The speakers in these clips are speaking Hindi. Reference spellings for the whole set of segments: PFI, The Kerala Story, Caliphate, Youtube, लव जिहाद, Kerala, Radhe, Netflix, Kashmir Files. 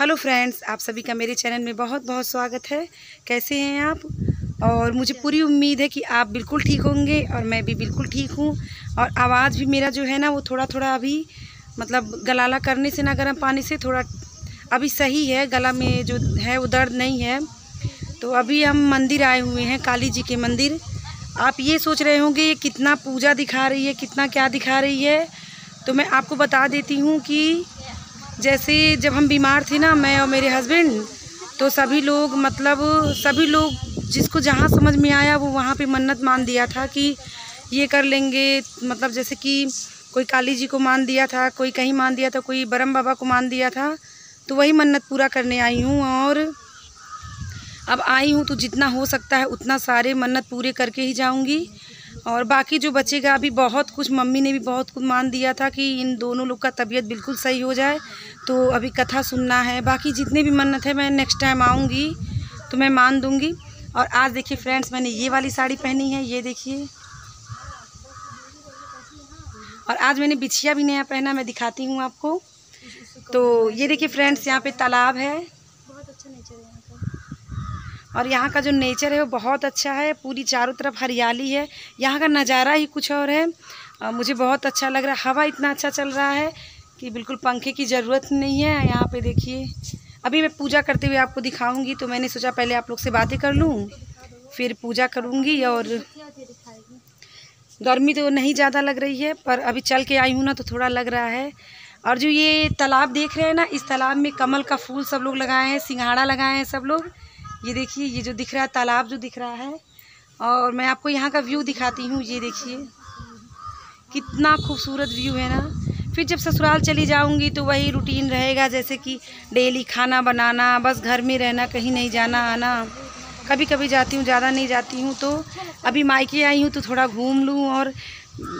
हेलो फ्रेंड्स, आप सभी का मेरे चैनल में बहुत बहुत स्वागत है। कैसे हैं आप? और मुझे पूरी उम्मीद है कि आप बिल्कुल ठीक होंगे और मैं भी बिल्कुल ठीक हूँ। और आवाज़ भी मेरा जो है ना वो थोड़ा थोड़ा अभी मतलब गलाला करने से ना गर्म पानी से थोड़ा अभी सही है, गला में जो है वो दर्द नहीं है। तो अभी हम मंदिर आए हुए हैं, काली जी के मंदिर। आप ये सोच रहे होंगे ये कितना पूजा दिखा रही है, कितना क्या दिखा रही है, तो मैं आपको बता देती हूँ कि जैसे जब हम बीमार थे ना, मैं और मेरे हस्बैंड, तो सभी लोग मतलब सभी लोग जिसको जहाँ समझ में आया वो वहाँ पे मन्नत मान दिया था कि ये कर लेंगे। मतलब जैसे कि कोई काली जी को मान दिया था, कोई कहीं मान दिया था, कोई ब्रह्म बाबा को मान दिया था। तो वही मन्नत पूरा करने आई हूँ और अब आई हूँ तो जितना हो सकता है उतना सारे मन्नत पूरे करके ही जाऊँगी। और बाकी जो बचेगा अभी बहुत कुछ मम्मी ने भी बहुत कुछ मान दिया था कि इन दोनों लोग का तबीयत बिल्कुल सही हो जाए। तो अभी कथा सुनना है, बाकी जितने भी मन्नत है मैं नेक्स्ट टाइम आऊँगी तो मैं मान दूँगी। और आज देखिए फ्रेंड्स, मैंने ये वाली साड़ी पहनी है, ये देखिए। और आज मैंने बिछिया भी नया पहना, मैं दिखाती हूँ आपको। तो ये देखिए फ्रेंड्स, यहाँ पर तालाब है और यहाँ का जो नेचर है वो बहुत अच्छा है, पूरी चारों तरफ हरियाली है। यहाँ का नज़ारा ही कुछ और है, मुझे बहुत अच्छा लग रहा है। हवा इतना अच्छा चल रहा है कि बिल्कुल पंखे की ज़रूरत नहीं है। यहाँ पे देखिए, अभी मैं पूजा करते हुए आपको दिखाऊंगी, तो मैंने सोचा पहले आप लोग से बातें कर लूँ फिर पूजा करूँगी। और गर्मी तो नहीं ज़्यादा लग रही है, पर अभी चल के आई हूँ ना तो थोड़ा लग रहा है। और जो ये तालाब देख रहे हैं ना, इस तालाब में कमल का फूल सब लोग लगाए हैं, सिंघाड़ा लगाए हैं सब लोग। ये देखिए, ये जो दिख रहा है तालाब जो दिख रहा है, और मैं आपको यहाँ का व्यू दिखाती हूँ। ये देखिए कितना खूबसूरत व्यू है ना। फिर जब ससुराल चली जाऊँगी तो वही रूटीन रहेगा, जैसे कि डेली खाना बनाना, बस घर में रहना, कहीं नहीं जाना आना। कभी कभी जाती हूँ, ज़्यादा नहीं जाती हूँ। तो अभी मायके आई हूँ तो थोड़ा घूम लूँ, और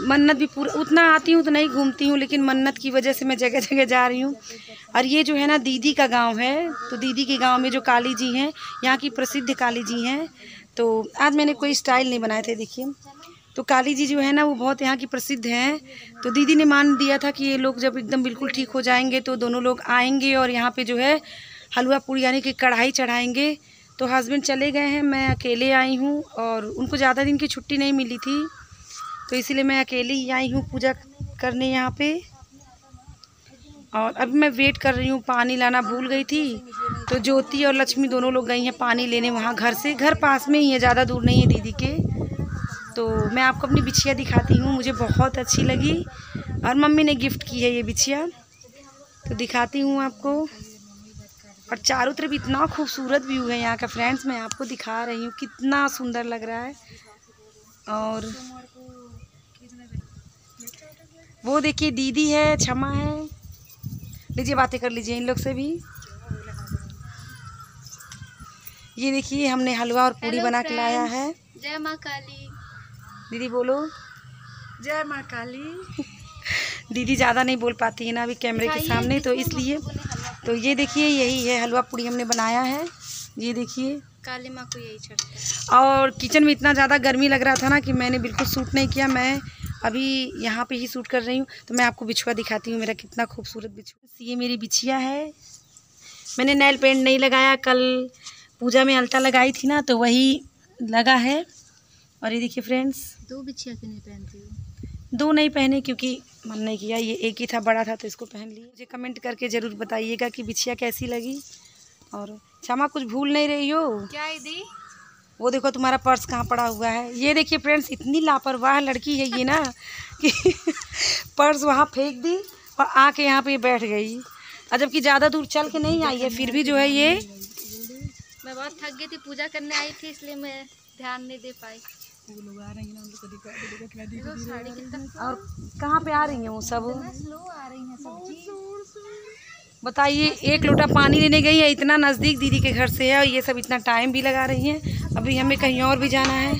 मन्नत भी पूरा उतना आती हूँ तो नहीं घूमती हूँ, लेकिन मन्नत की वजह से मैं जगह जगह जा रही हूँ। और ये जो है ना दीदी का गांव है, तो दीदी के गांव में जो काली जी हैं, यहाँ की प्रसिद्ध काली जी हैं। तो आज मैंने कोई स्टाइल नहीं बनाए थे, देखिए। तो काली जी जो है ना वो बहुत यहाँ की प्रसिद्ध हैं। तो दीदी ने मान दिया था कि ये लोग जब एकदम बिल्कुल ठीक हो जाएंगे तो दोनों लोग आएँगे और यहाँ पर जो है हलवा पूरी यानी कि कढ़ाई चढ़ाएँगे। तो हस्बैंड चले गए हैं, मैं अकेले आई हूँ और उनको ज़्यादा दिन की छुट्टी नहीं मिली थी, तो इसीलिए मैं अकेली ही आई हूँ पूजा करने यहाँ पे। और अभी मैं वेट कर रही हूँ, पानी लाना भूल गई थी, तो ज्योति और लक्ष्मी दोनों लोग गई हैं पानी लेने वहाँ घर से। घर पास में ही है, ज़्यादा दूर नहीं है दीदी के। तो मैं आपको अपनी बिछिया दिखाती हूँ, मुझे बहुत अच्छी लगी और मम्मी ने गिफ्ट की है ये बिछिया, तो दिखाती हूँ आपको। और चारों तरफ इतना खूबसूरत व्यू है यहाँ का फ्रेंड्स, मैं आपको दिखा रही हूँ कितना सुंदर लग रहा है। और वो देखिए दीदी है, क्षमा है। लीजिए बातें कर लीजिए इन लोग से भी। ये देखिए हमने हलवा और पूड़ी बना के लाया है। जय माँ काली। दीदी बोलो जय माँ काली। दीदी ज़्यादा नहीं बोल पाती है ना अभी कैमरे के सामने, तो इसलिए। तो ये देखिए यही है हलवा पूड़ी हमने बनाया है, ये देखिए काली माँ को यही चढ़ता है। और किचन में इतना ज़्यादा गर्मी लग रहा था ना कि मैंने बिल्कुल सूट नहीं किया, मैं अभी यहाँ पे ही सूट कर रही हूँ। तो मैं आपको बिछुआ दिखाती हूँ, मेरा कितना खूबसूरत बिछुआ। ये मेरी बिछिया है, मैंने नेल पेंट नहीं लगाया, कल पूजा में अलता लगाई थी ना तो वही लगा है। और ये देखिए फ्रेंड्स, दो बिछिया क्यों नहीं पहनती हूँ? दो नहीं पहने क्योंकि मन नहीं किया, ये एक ही था, बड़ा था तो इसको पहन ली। मुझे कमेंट करके ज़रूर बताइएगा कि बिछिया कैसी लगी। और क्षमा कुछ भूल नहीं रही हो क्या दीदी? वो देखो तुम्हारा पर्स कहाँ पड़ा हुआ है। ये देखिए फ्रेंड्स, इतनी लापरवाह लड़की है ये ना कि पर्स वहाँ फेंक दी और आके यहाँ पे बैठ गई, और जबकि ज़्यादा दूर चल के नहीं आई है, फिर भी जो है ये। मैं बहुत थक गई थी, पूजा करने आई थी इसलिए मैं ध्यान नहीं दे पाई। वो लोग आ रही हैं, उनको दिखा। और कहाँ पे आ रही हैं वो सब? आ रही हैं सब, बताइए। एक लोटा पानी लेने गई है, इतना नज़दीक दीदी के घर से है, और ये सब इतना टाइम भी लगा रही हैं। अभी हमें कहीं और भी जाना है।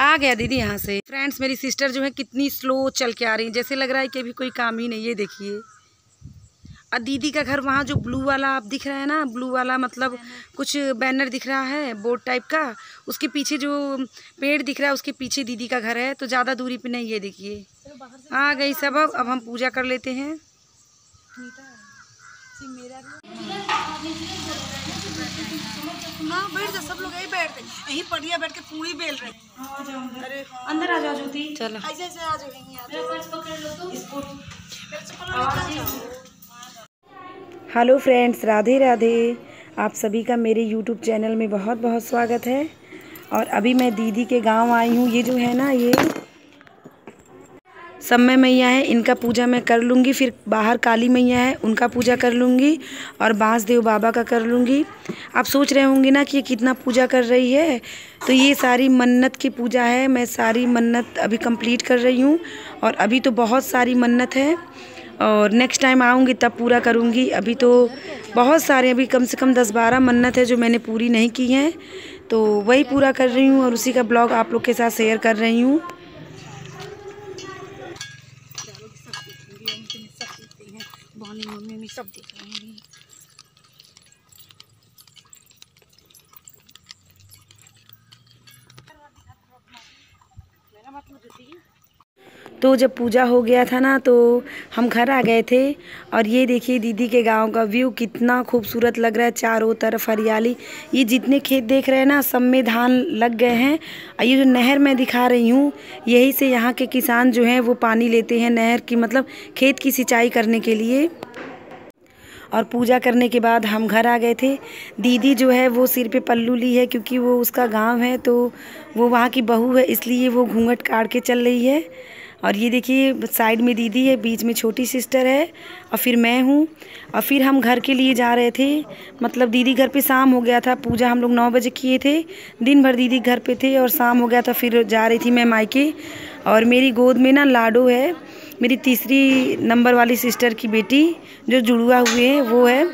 आ गया दीदी यहाँ से। फ्रेंड्स मेरी सिस्टर जो है कितनी स्लो चल के आ रही है, जैसे लग रहा है कि अभी कोई काम ही नहीं। ये देखिए, और दीदी का घर वहाँ जो ब्लू वाला आप दिख रहा है ना, ब्लू वाला मतलब कुछ बैनर दिख रहा है बोर्ड टाइप का, उसके पीछे जो पेड़ दिख रहा है उसके पीछे दीदी का घर है, तो ज़्यादा दूरी पर नहीं। ये देखिए आ गई सब। अब हम पूजा कर लेते हैं। मेरा हाँ बैठ जा, सब लोग यही बैठते, यही पढ़िया बैठ के पूरी बेल रहे। अरे अंदर आ जाओ ज्योति, चलो ऐसे ऐसे आ जाओ, यहीं आ जाओ। हेलो फ्रेंड्स, राधे राधे, आप सभी का मेरे YouTube चैनल में बहुत बहुत स्वागत है। और अभी मैं दीदी के गांव आई हूँ। ये जो है ना, ये सब में मैया है, इनका पूजा मैं कर लूँगी। फिर बाहर काली मैया है, उनका पूजा कर लूँगी और बांसदेव बाबा का कर लूँगी। आप सोच रहे होंगे ना कि ये कितना पूजा कर रही है, तो ये सारी मन्नत की पूजा है। मैं सारी मन्नत अभी कंप्लीट कर रही हूँ और अभी तो बहुत सारी मन्नत है और नेक्स्ट टाइम आऊँगी तब पूरा करूँगी। अभी तो बहुत सारे, अभी कम से कम 10-12 मन्नत है जो मैंने पूरी नहीं की हैं, तो वही पूरा कर रही हूँ और उसी का ब्लॉग आप लोग के साथ शेयर कर रही हूँ। मम्मी सब देख रहे हैं। तो जब पूजा हो गया था ना, तो हम घर आ गए थे। और ये देखिए दीदी के गांव का व्यू कितना खूबसूरत लग रहा है, चारों तरफ हरियाली। ये जितने खेत देख रहे हैं ना, सब में धान लग गए हैं। और ये जो नहर मैं दिखा रही हूँ, यही से यहाँ के किसान जो हैं वो पानी लेते हैं नहर की, मतलब खेत की सिंचाई करने के लिए। और पूजा करने के बाद हम घर आ गए थे। दीदी जो है वो सिर पे पल्लू ली है, क्योंकि वो उसका गांव है, तो वो वहाँ की बहू है, इसलिए वो घूंघट काट के चल रही है। और ये देखिए साइड में दीदी है, बीच में छोटी सिस्टर है और फिर मैं हूँ। और फिर हम घर के लिए जा रहे थे, मतलब दीदी घर पे शाम हो गया था। पूजा हम लोग 9 बजे किए थे, दिन भर दीदी घर पे थे और शाम हो गया था, फिर जा रही थी मैं मायके। और मेरी गोद में ना लाडो है, मेरी तीसरी नंबर वाली सिस्टर की बेटी जो जुड़वा हुए हैं वो है।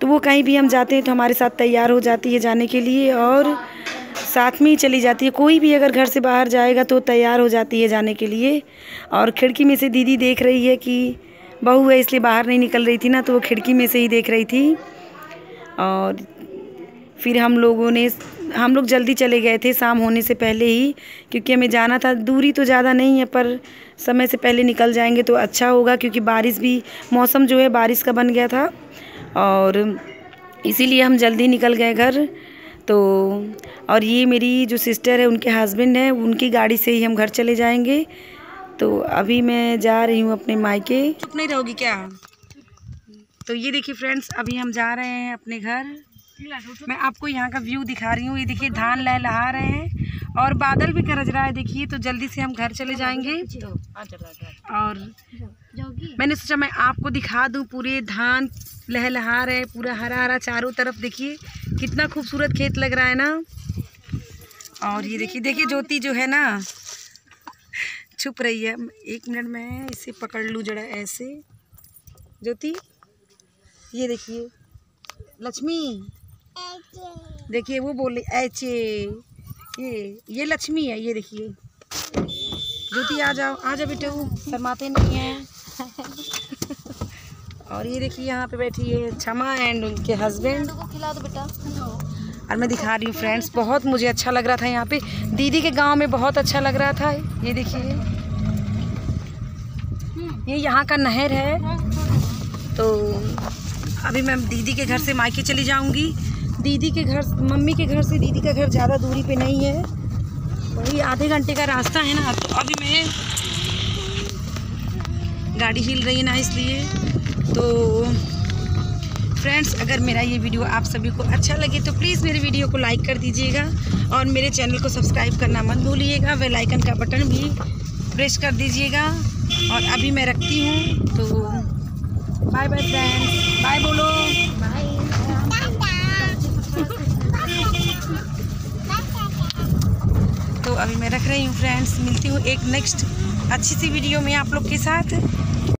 तो वो कहीं भी हम जाते हैं तो हमारे साथ तैयार हो जाती है जाने के लिए और साथ में ही चली जाती है। कोई भी अगर घर से बाहर जाएगा तो तैयार हो जाती है जाने के लिए। और खिड़की में से दीदी देख रही है कि बहू है इसलिए बाहर नहीं निकल रही थी ना, तो वो खिड़की में से ही देख रही थी। और फिर हम लोग जल्दी चले गए थे शाम होने से पहले ही, क्योंकि हमें जाना था। दूरी तो ज़्यादा नहीं है पर समय से पहले निकल जाएंगे तो अच्छा होगा, क्योंकि बारिश भी, मौसम जो है बारिश का बन गया था और इसीलिए हम जल्दी निकल गए घर। तो और ये मेरी जो सिस्टर है उनके हस्बैंड हैं, उनकी गाड़ी से ही हम घर चले जाएंगे। तो अभी मैं जा रही हूँ अपने मायके। चुप नहीं रहोगी क्या? तो ये देखिए फ्रेंड्स, अभी हम जा रहे हैं अपने घर। मैं आपको यहाँ का व्यू दिखा रही हूँ। ये देखिए धान लहलहा रहे हैं और बादल भी गरज रहा है, देखिए। तो जल्दी से हम घर चले जाएंगे। और मैंने सोचा मैं आपको दिखा दूँ, पूरे धान लहलहा रहे, पूरा हरा हरा चारों तरफ। देखिए कितना खूबसूरत खेत लग रहा है ना। और ये देखिए, देखिए ज्योति जो है ना छुप रही है। 1 मिनट मैं इसे पकड़ लूँ जरा, ऐसे। ज्योति ये देखिए, लक्ष्मी देखिए वो बोले ऐचे, ये लक्ष्मी है। ये देखिए ज्योति, आ जाओ बेटे, शर्माते नहीं हैं। और ये देखिए यहाँ पे बैठी है क्षमा एंड उनके हस्बैंड। खिला दो बेटा। और मैं दिखा रही हूँ फ्रेंड्स, बहुत मुझे अच्छा लग रहा था यहाँ पे, दीदी के गांव में बहुत अच्छा लग रहा था। ये देखिए ये यहाँ का नहर है। तो अभी मैं दीदी के घर से मायके चली जाऊँगी। दीदी के घर, मम्मी के घर से दीदी का घर ज़्यादा दूरी पे नहीं है, वही आधे घंटे का रास्ता है ना। तो अभी मैं, गाड़ी हिल रही है ना इसलिए। तो फ्रेंड्स, अगर मेरा ये वीडियो आप सभी को अच्छा लगे तो प्लीज़ मेरे वीडियो को लाइक कर दीजिएगा और मेरे चैनल को सब्सक्राइब करना मत भूलिएगा। बेल आइकन का बटन भी प्रेस कर दीजिएगा। और अभी मैं रखती हूँ, तो बाय बाय फ्रेंड्स, बाय बोलो। तो अभी मैं रख रही हूँ फ्रेंड्स, मिलती हूँ एक नेक्स्ट अच्छी सी वीडियो में आप लोग के साथ।